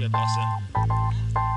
you guys, awesome.